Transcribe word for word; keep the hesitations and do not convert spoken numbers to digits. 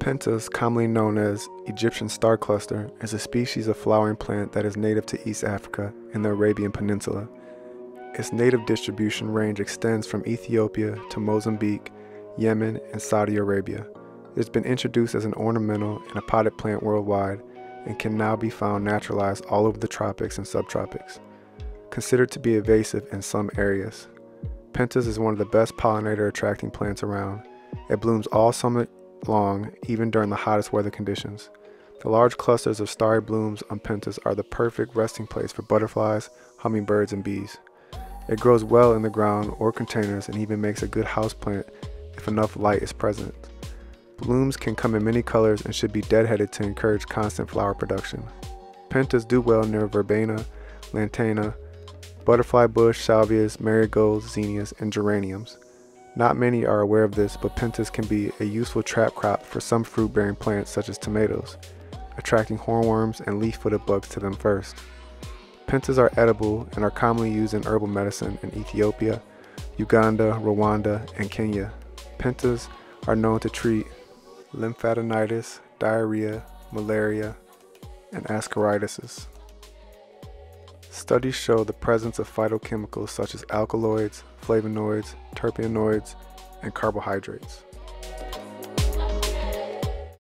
Pentas, commonly known as Egyptian Starcluster, is a species of flowering plant that is native to East Africa and the Arabian Peninsula. Its native distribution range extends from Ethiopia to Mozambique, Yemen, and Saudi Arabia. It has been introduced as an ornamental and a potted plant worldwide and can now be found naturalized all over the tropics and subtropics. Considered to be invasive in some areas, Pentas is one of the best pollinator-attracting plants around. It blooms all summer long, even during the hottest weather conditions. The large clusters of starry blooms on Pentas are the perfect resting place for butterflies, hummingbirds, and bees. It grows well in the ground or containers and even makes a good houseplant if enough light is present. Blooms can come in many colors and should be deadheaded to encourage constant flower production. Pentas do well near verbena, lantana, butterfly bush, salvias, marigolds, zinnias, and geraniums. Not many are aware of this, but pentas can be a useful trap crop for some fruit-bearing plants such as tomatoes, attracting hornworms and leaf-footed bugs to them first. Pentas are edible and are commonly used in herbal medicine in Ethiopia, Uganda, Rwanda, and Kenya. Pentas are known to treat lymphadenitis, diarrhea, malaria, and ascariasis. Studies show the presence of phytochemicals such as alkaloids, flavonoids, terpenoids, and carbohydrates.